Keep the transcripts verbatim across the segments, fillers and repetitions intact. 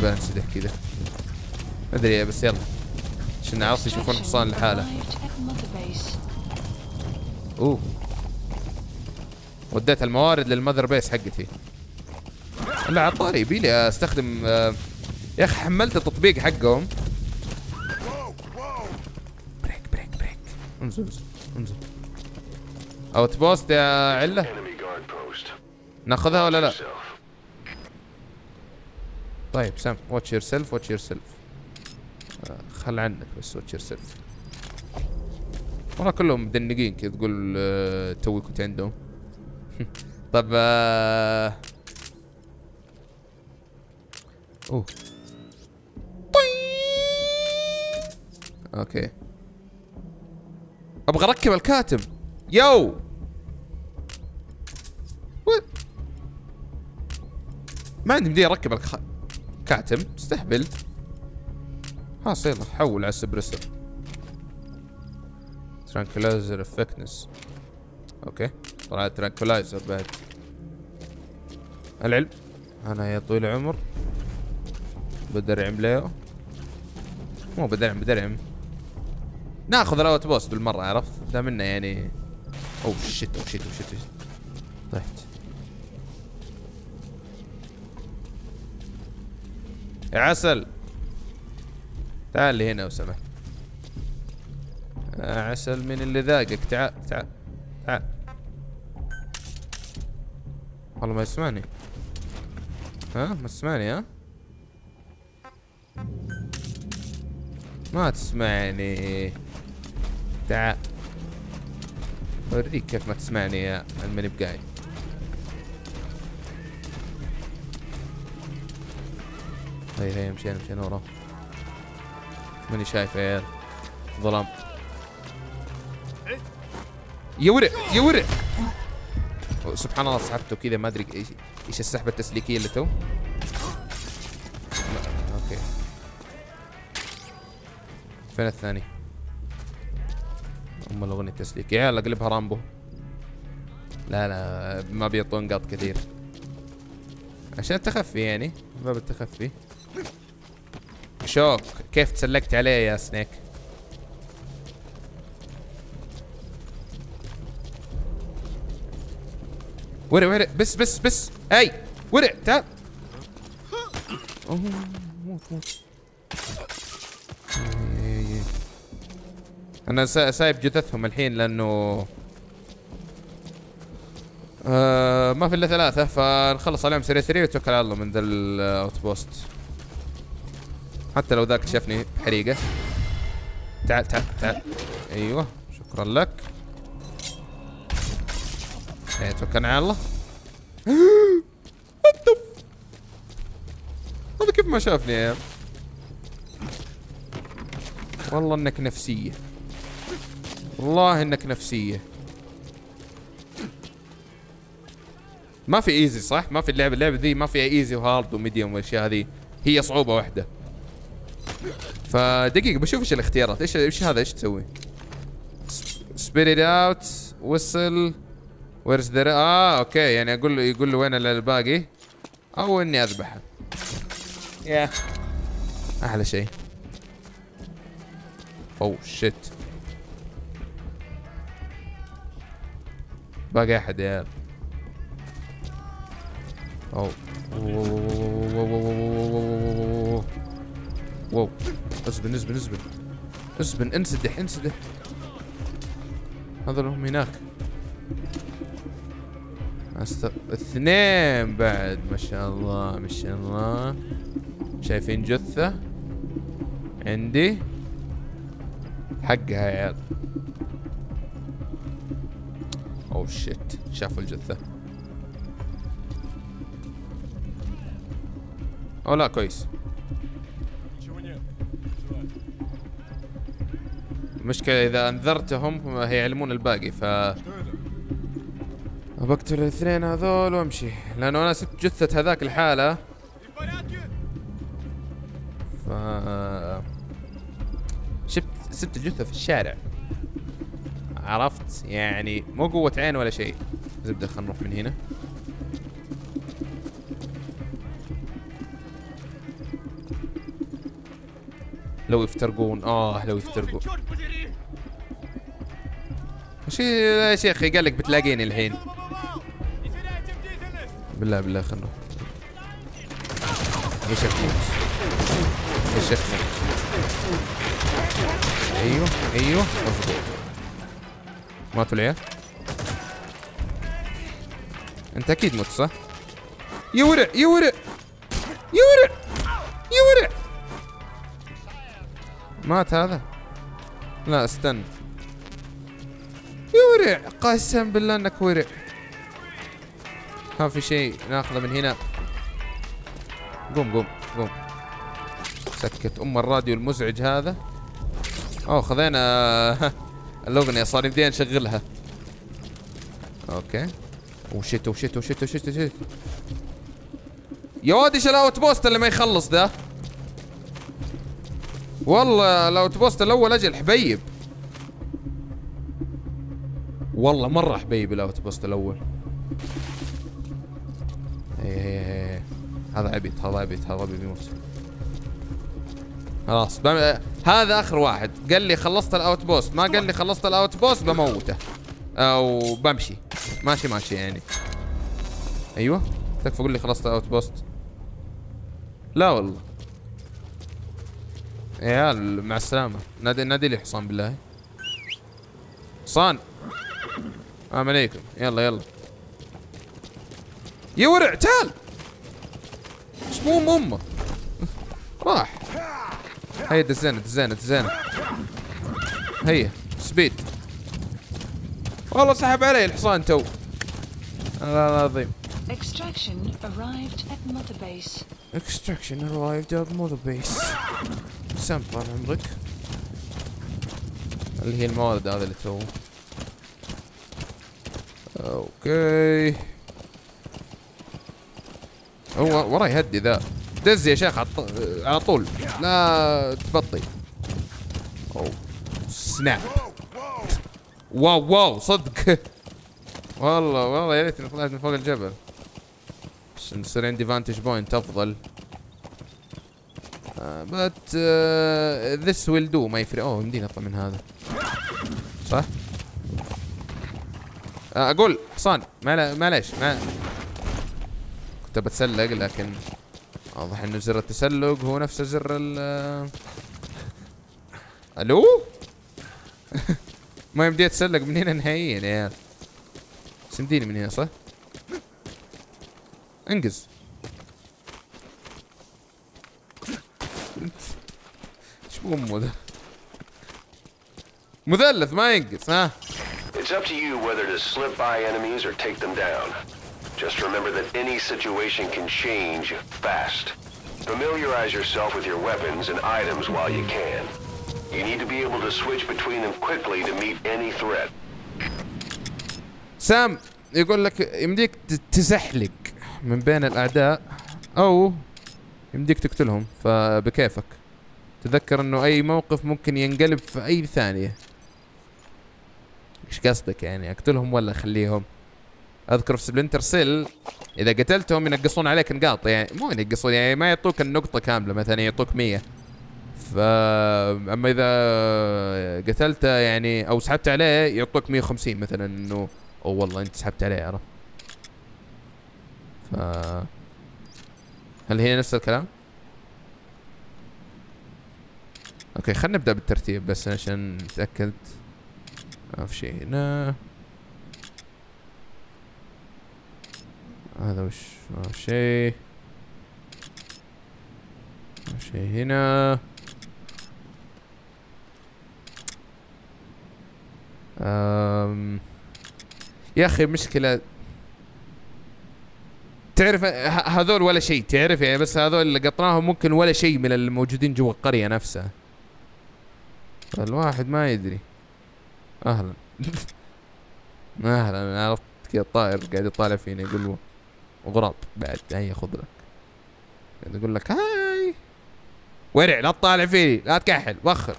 يبان انسدح كذا. ما ادري بس يلا عشان عرفت يشوفون حصان لحاله. اوه وديت الموارد للمذر بيس حقتي. لا عطاري يبيلي استخدم. آه يا اخي حملت التطبيق حقهم. بريك بريك بريك انزل انزل انزل. اوت بوست يا عله. ناخذها ولا لا؟ طيب سام واتش يور سيلف واتش يور سيلف. خل عنك بس واتش يور سيلف. والله كلهم مدنقين كذا تقول آه توي كنت عندهم. طب آه اوه اوكي ابغى اركب الكاتب. يو ما عندي مديه اركب الكاتب استهبل. خلاص يلا حول على السبرسر. ترانكولايزر افكتنس. اوكي طلع ترانكولايزر بعد. العلم انا يا طويل العمر بدرعم ليه؟ مو بدرعم بدرعم ناخذ الاوت بوست بالمره عرفت؟ دام انه يعني اوه شيت اوه شيت اوه شيت طحت. يا عسل تعال لي هنا لو سمحت. عسل من اللي ذاقك تعال تعال تعال. والله ما يسمعني. ها ما تسمعني ها؟ ما تسمعني. تعال اوريك كيف ما تسمعني يا الماني بقاي. هي هي مشينا مشينا وراه. ماني شايفه يا عيال ظلام. يا ورع يا ورع. سبحان الله سحبته كذا ما ادري ايش ايش السحبه التسليكيه اللي تو. اوكي فين الثاني؟ ام الاغنيه التسليكيه يا عيال اقلبها رامبو. لا لا ما بيعطون قط كثير عشان التخفي يعني باب التخفي. شوك كيف تسلقت عليه يا سنيك. ورع ورع بس بس بس. اي ورع تعال. اوه موت موت. انا سايب جثثهم الحين لانه آه ما في الا ثلاثه فنخلص عليهم سريع سريع وتوكل على الله من ذا الاوت بوست. حتى لو ذاك شافني بحريقه. تعال تعال تعال. ايوه شكرا لك. ايه توكلنا على الله. هذا كيف ما شافني يا عيال. والله انك نفسيه. والله انك نفسيه. ما في ايزي صح؟ ما في اللعبه اللعبه ذي ما فيها ايزي وهارد وميديوم والاشياء هذه، هي صعوبه واحده. فدقيقه بشوف ايش الاختيارات، ايش ايش هذا ايش تسوي؟ سبيت ات اوت وصل ويرز ذا اه اوكي يعني اقول له يقول له وين الباقي او اني اذبحه. يا احلى شيء. اوه شيت. باقي احد يا عيال. اوه اوه اوه اسبن اسبن اسبن اسبن انسدح انسدح. هذول هم هناك. اثنين بعد ما شاء الله ما شاء الله. شايفين جثة عندي حقها يا عيال. اوه شيت شافوا الجثة. اوه لا كويس. المشكلة إذا أنذرتهم هيعلمون الباقي ف بقتل الاثنين هذول وامشي لأنه أنا سبت جثة هذاك الحالة. ف شفت سبت الجثة في الشارع عرفت يعني مو قوة عين ولا شيء. زبدة خلينا نروح من هنا. لو يفترقون، اه لو يفترقون. شي يا شيخي قال لك بتلاقيني الحين. بالله بالله خلنا نروح. يا شيخ موت. يا شيخ موت. ايوه ايوه مضبوط. ماتوا العيال. انت اكيد مت صح؟ يا ورع يا ورع يا ورع يا ورع. مات هذا؟ لا استنى. يا ورع قسم بالله انك ورع. ها في شيء ناخذه من هنا. قوم قوم قوم. سكت ام الراديو المزعج هذا. اوه خذينا الاغنيه صار يبدينا نشغلها. اوكي. وشيت وشيت وشيت وشيت وشيت. يا واد ايش الاوت بوست اللي ما يخلص ده. والله الاوت بوست الاول اجل حبيب. والله مره حبيب الاوت بوست الاول. ايه هذا عبيط هذا عبيط هذا عبيط بيموت. خلاص بم... هذا اخر واحد قال لي خلصت الاوت بوست، ما قال لي خلصت الاوت بوست بموته او بمشي ماشي ماشي يعني. ايوه تكفى قول لي خلصت الاوت بوست. لا والله يا عيال مع السلامه. نادي نادي لي حصان بالله. حصان السلام عليكم. يلا يلا يا ورع تعال. ايش مو ام امه راح. هيا دزينا دزينا دزينا. هيا سبيد. والله سحب علي الحصان تو. الله العظيم. Extraction arrived at mother base. Extraction arrived at mother base. سام طال عمرك. اللي هي الموارد هذا اللي تو. اوكي. هو ورا يهدي ذا. دز يا شيخ على طول لا تبطي. اوه سناب. واو واو صدق. والله والله يا ريتني طلعت من فوق الجبل عشان يصير عندي فانتج بوينت افضل. بت ذس ويل دو ما يفرق. اوه يمديني اطلع من هذا صح؟ اقول حصان معليش ما كنت بتسلق لكن واضح انه زر التسلق هو نفسه زر ال الو ما يمدي اتسلق من هنا نهائيا يا عيال. بس يمديني من هنا صح؟ انقز. ايش بأمه ذا؟ مثلث ما ينقز ها؟ It's up to you whether to slip by enemies or take them down. Just remember that any situation can change fast. Familiarize yourself with your weapons and items while you can. You need to be able to switch between them quickly to meet any threat. سام يقول لك يمديك تزحلق من بين الأعداء أو يمديك تقتلهم فبكيفك. تذكر إنه أي موقف ممكن ينقلب في أي ثانية. ايش قصدك يعني اقتلهم ولا اخليهم؟ اذكر في سبلنتر سيل اذا قتلتهم ينقصون عليك نقاط، يعني مو ينقصون يعني ما يعطوك النقطة كاملة مثلا يعطوك مية. فاما اذا قتلته يعني او سحبت عليه يعطوك مية وخمسين مثلا انه او والله انت سحبت عليه عرفت؟ ف هل هي نفس الكلام؟ اوكي خلينا نبدا بالترتيب بس عشان نتأكد. ما في شيء هنا. هذا وش ما في شيء. ما في شيء هنا. أم... يا اخي مشكلة تعرف هذول ولا شيء تعرف يعني بس هذول اللي قطناهم ممكن ولا شيء من الموجودين جوا القرية نفسها. الواحد ما يدري. اهلا اهلا. عرفت كذا الطائر قاعد يطالع فيني يقول وغراب بعد. هيا خذ لك قاعد يقول لك هاي ورع لا تطالع فيني لا تكحل وخر.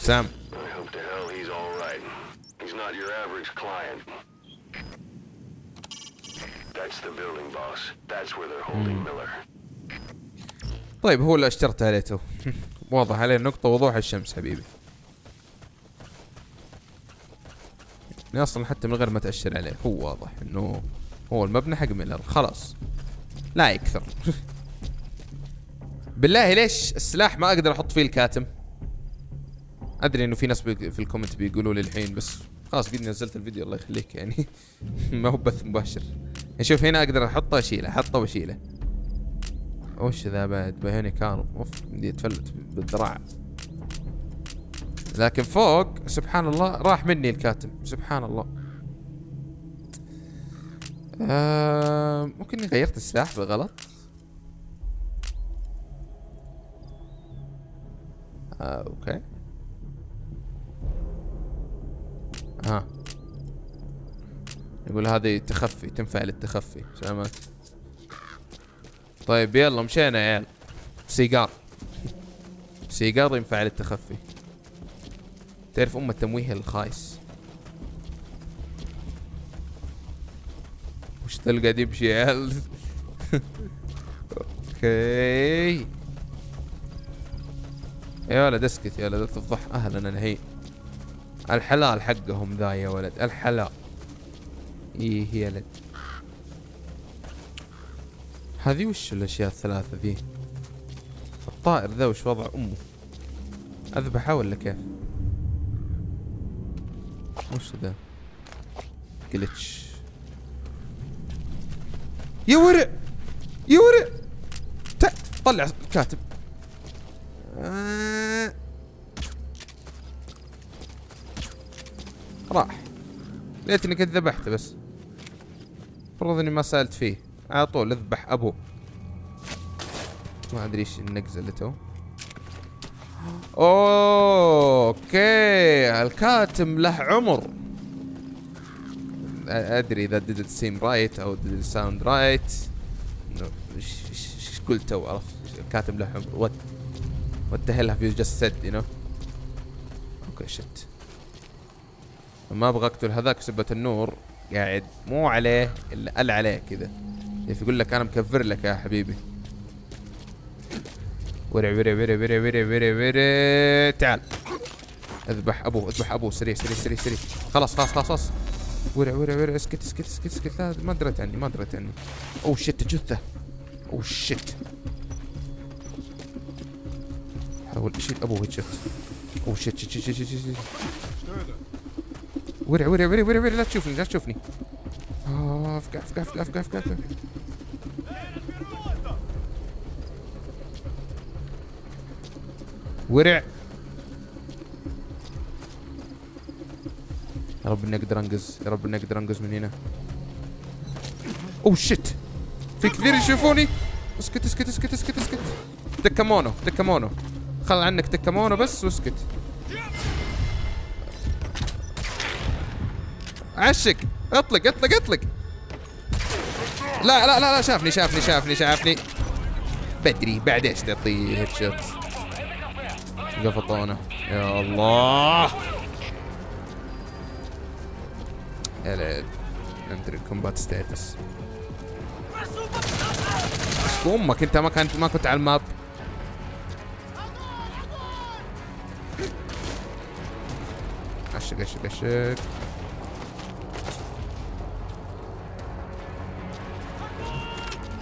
سام That's the building, boss. That's where they're holding Miller. طيب هو اللي اشترته عليه تو. واضح عليه نقطة وضوح الشمس حبيبي. يعني اصلا حتى من غير ما تأشر عليه هو واضح انه هو المبنى حق ميلر خلاص. لا يكثر. بالله ليش السلاح ما اقدر احط فيه الكاتم؟ ادري انه في ناس في الكومنت بيقولوا لي الحين بس خلاص قد نزلت الفيديو الله يخليك يعني ما هو بث مباشر. شوف هنا اقدر احطه واشيله احطه واشيله. وش ذا بعد بهيني كانوا اوف بدي اتفلت بالذراع. لكن فوق سبحان الله راح مني الكاتم سبحان الله. آه ممكن اني غيرت السلاح بالغلط. آه اوكي. ها يقول هذه تخفي تنفع للتخفي سلامات. طيب يلا مشينا يا عيال. سيجار سيجار ينفع للتخفي. تعرف ام التمويه الخايس. وش ذا اللي قاعد يمشي يا عيال؟ اوكي يا ولد اسكت يا ولد لا تفضح اهلا نهي. الحلال حقهم ذا يا ولد الحلال. ايه يا ولد هذي وش الاشياء الثلاثة ذي؟ الطائر ذا وش وضع امه؟ اذبحه ولا كيف؟ وش ذا؟ جلتش يا ورع يا ورع طلع الكاتب. آه. راح ليتني كنت ذبحته بس المفروض اني ما سالت فيه على طول اذبح ابوه. ما ادري ايش النقزه اللي تو. اوكي الكاتم له عمر. ادري اذا didn't seem right او didn't sound right. ايش قلت تو عرفت الكاتم له عمر. وات وات ذا هيل هاف يو جاست سيد يو نو. اوكي شت ما ابغى اقتل هذاك سبة النور قاعد مو عليه الا قل عليه كذا. يقول لك انا مكفر لك يا حبيبي. ورع ورع ورع ورع ورع ورع ورع تعال اذبح ابوه اذبح ابوه سريع سريع سريع سريع خلاص خلاص خلاص خلاص. ورع ورع ورع اسكت اسكت اسكت اسكت لا ما درت عني ما درت عني. اوه شت جثه اوه شت. حاول اشيل ابوه شت اوه شت شت شت شت شت. ورع ورع ورع ورع لا تشوفني لا تشوفني. آه افقع افقع افقع افقع افقع افقع. ورع. يا رب اني اقدر انقز يا رب اني اقدر انقز من هنا. اوه شيت. في كثير يشوفوني. اسكت اسكت اسكت اسكت اسكت. تكمونو تكمونو. خل عنك تكمونو بس واسكت. عشك اطلق اطلق اطلق. لا لا لا لا شافني شافني شافني شافني. بدري بعد ايش تعطيه هيد شوت. قفطونه يا الله. يا لعب ندري الكومبات ستاتس. امك انت ما كنت ما كنت على الماب. عشك عشك عشك.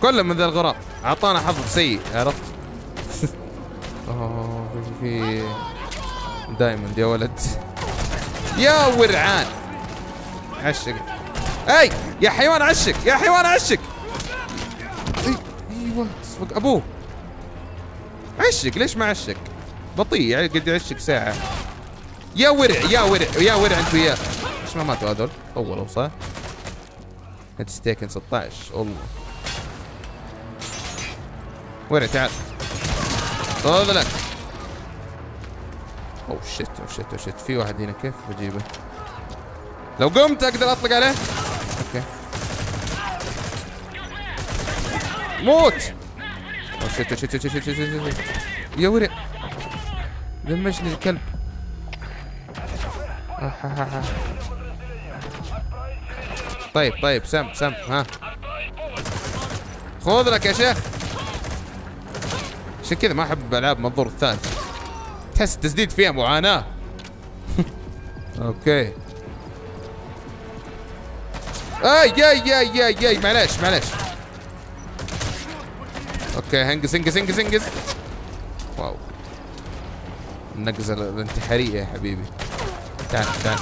كله من ذا الغراب اعطانا حظ سيء عرفت. اوه في دايموند يا ولد يا ورعان. عشق اي يا حيوان عشق يا حيوان عشق. ايوه اصفق ابوه. عشق ليش ما عشق؟ بطيء قد يعشق ساعه. يا ورع يا ورع يا ورع انت وياه. ليش ما ماتوا هذول؟ طولوا صح؟ اتس تيكن ستة عشر والله. ورع تعال طلع لك. اوه شت اوه شت اوه شت. في واحد هنا كيف بجيبه؟ لو قمت اقدر اطلق عليه. اوكي موت. اوه شت اوه شت اوه شت اوه شت اوه شت. يا ورع دمجني الكلب. طيب طيب سم سم ها خذ لك يا شيخ. عشان كذا ما احب العاب منظور الثالث، تحس التسديد فيها معاناة. اوكي. اي اي اي اي اي معليش معليش. اوكي انقز انقز انقز انقز. واو. النقزة الانتحارية يا حبيبي. تعال تعال.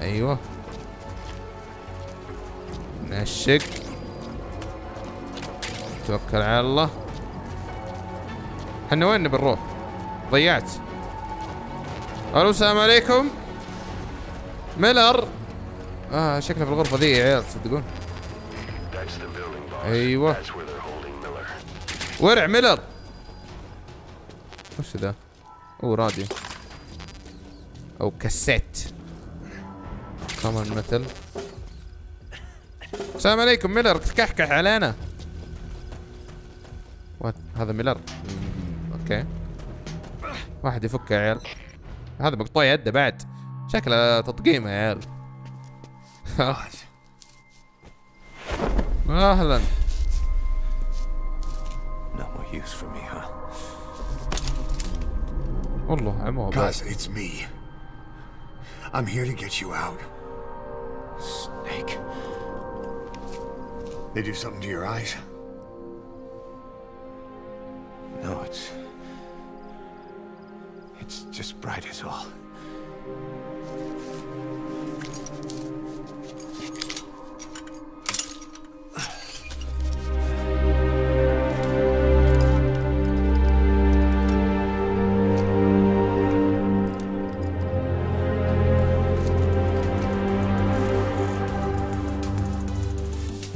ايوه. نشك. توكل على الله. احنا وين نبي نروح؟ ضيعت. الو السلام عليكم. ميلر. اه شكله في الغرفة ذي يا عيال تصدقون. ايوه. ورع ميلر. وش ذا؟ اوه راديو. او كاسيت. كمان مثل. السلام عليكم ميلر، تكحكح علينا. وات هذا ميلر. اوكي. واحد يفك يا عيال. هذا مقطوع يده بعد. شكله تطقيمه يا عيال. اهلا. والله عمو guys, it's me. I'm here to get you out. Snake. They do something to your eyes? No, it's it's just bright as all.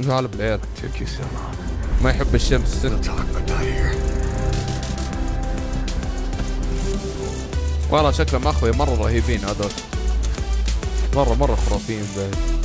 غالب العيال ما يحب الشمس. والله شكلهم اخوي مره رهيبين هذول، مره مره خرافيين بعد.